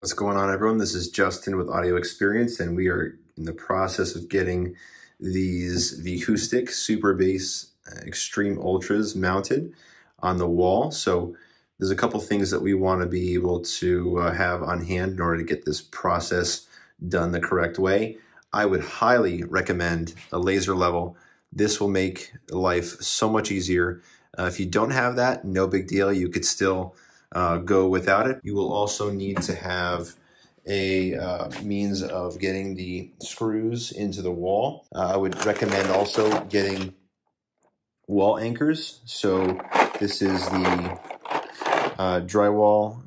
What's going on, everyone? This is Justin with Audio Experience, and we are in the process of getting these Vicoustic Super Bass Extreme Ultras mounted on the wall. So there's a couple things that we want to be able to have on hand in order to get this process done the correct way. I would highly recommend a laser level. This will make life so much easier. If you don't have that, no big deal. You could still go without it. You will also need to have a means of getting the screws into the wall. I would recommend also getting wall anchors. So this is the drywall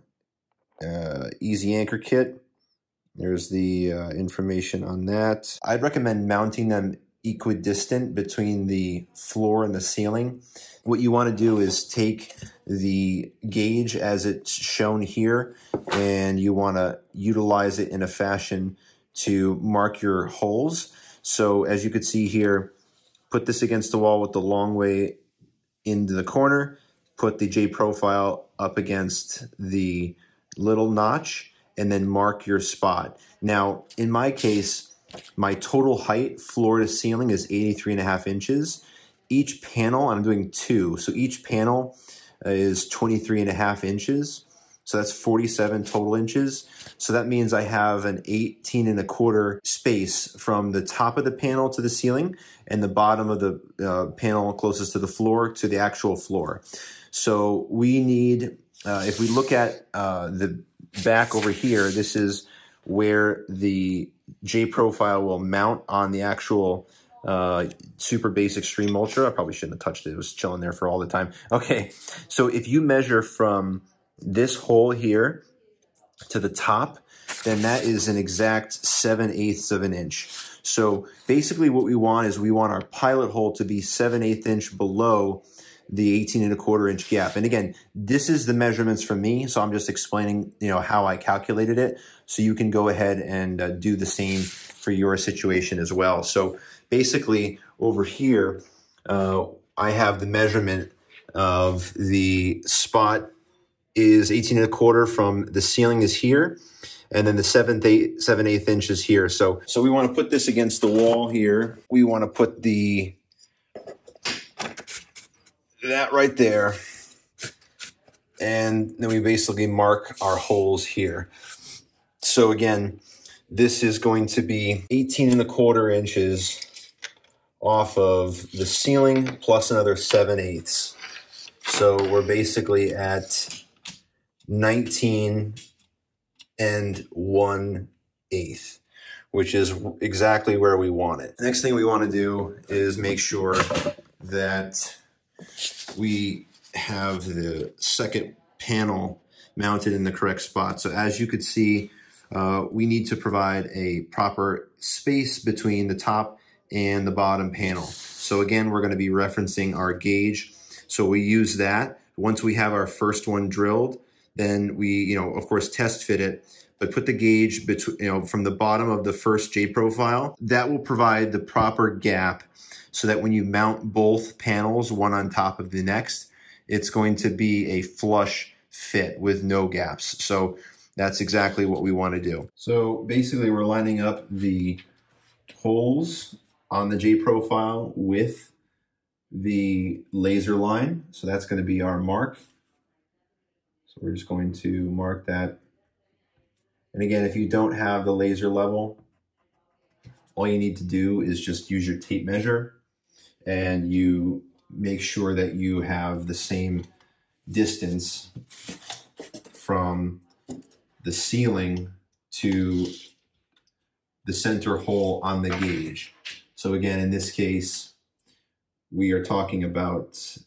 easy anchor kit. There's the information on that. I'd recommend mounting them equidistant between the floor and the ceiling. What you want to do is take the gauge as it's shown here, and you want to utilize it in a fashion to mark your holes. So as you could see here, put this against the wall with the long way into the corner, put the J profile up against the little notch, and then mark your spot. Now, in my case, my total height, floor to ceiling, is 83.5 inches. Each panel, I'm doing two, so each panel is 23.5 inches. So that's 47 total inches. So that means I have an 18.25 space from the top of the panel to the ceiling and the bottom of the panel closest to the floor to the actual floor. So we need, if we look at the back over here, this is where the J profile will mount on the actual Super Bass Extreme Ultra. I probably shouldn't have touched it. It was chilling there for all the time. Okay, so if you measure from this hole here to the top, then that is an exact 7/8 of an inch. So basically what we want is we want our pilot hole to be 7/8 inch below the 18.25 inch gap. And again, this is the measurements from me, so I'm just explaining, you know, how I calculated it, so you can go ahead and do the same for your situation as well. So basically over here, I have the measurement of the spot is 18.25 from the ceiling is here, and then the 7/8 inch is here. So we want to put this against the wall here. We want to put the that right there, and then we basically mark our holes here. So again, this is going to be 18.25 inches off of the ceiling plus another 7/8. So we're basically at 19 1/8, which is exactly where we want it. The next thing we want to do is make sure that we have the second panel mounted in the correct spot. So as you could see, we need to provide a proper space between the top and the bottom panel. So again, we're going to be referencing our gauge. So we use that. Once we have our first one drilled, then we, you know, of course, test fit it, but put the gauge between, you know, from the bottom of the first J profile. That will provide the proper gap, so that when you mount both panels one on top of the next, it's going to be a flush fit with no gaps. So that's exactly what we want to do. So basically we're lining up the holes on the J profile with the laser line. So that's going to be our mark. So we're just going to mark that. And again, if you don't have the laser level, all you need to do is just use your tape measure, and you make sure that you have the same distance from the ceiling to the center hole on the gauge. So again, in this case, we are talking about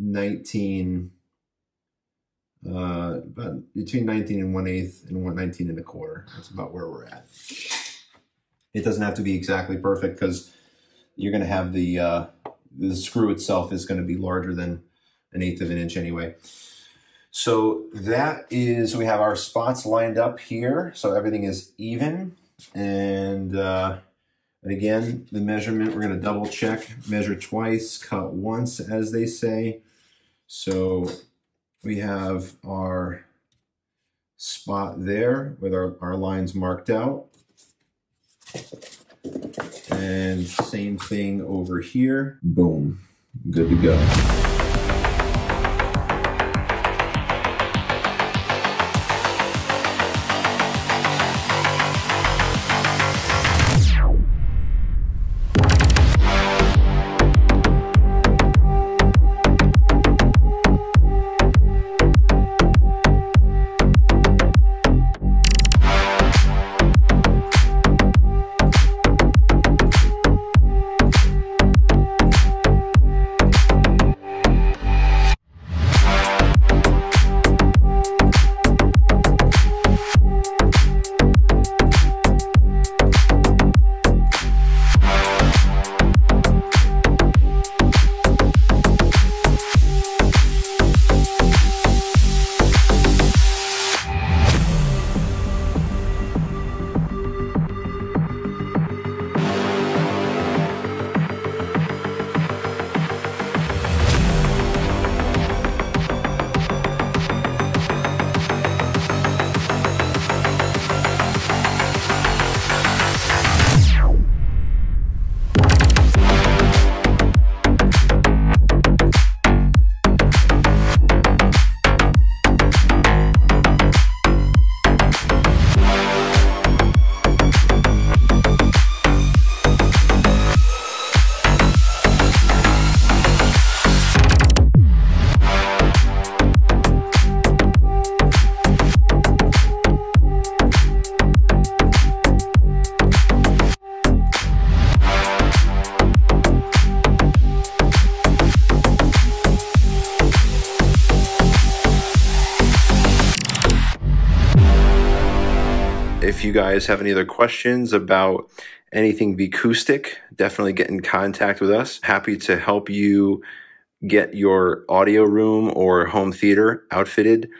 19 and 1/8 and 19 and a quarter. That's about where we're at. It doesn't have to be exactly perfect, because you're going to have the screw itself is going to be larger than 1/8 of an inch anyway. So that is, we have our spots lined up here, so everything is even. And again, the measurement, we're going to double check, measure twice, cut once, as they say. So we have our spot there with our lines marked out. And same thing over here. Boom, good to go. If you guys have any other questions about anything Vicoustic, definitely get in contact with us. Happy to help you get your audio room or home theater outfitted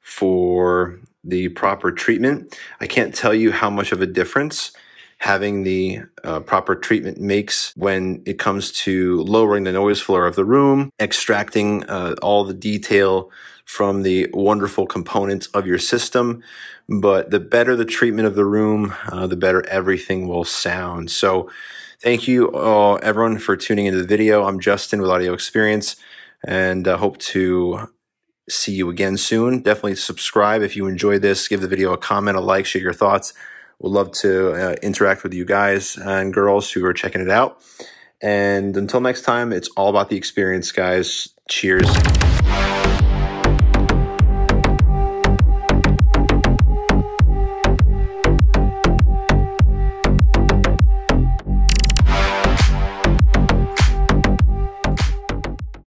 for the proper treatment. I can't tell you how much of a difference having the proper treatment makes when it comes to lowering the noise floor of the room, extracting all the detail from the wonderful components of your system. But the better the treatment of the room, the better everything will sound. So thank you all, everyone, for tuning into the video. I'm Justin with Audio Experience, and I hope to see you again soon. Definitely subscribe if you enjoyed this. Give the video a comment, a like, share your thoughts. We'd love to interact with you guys and girls who are checking it out. And until next time, it's all about the experience, guys. Cheers.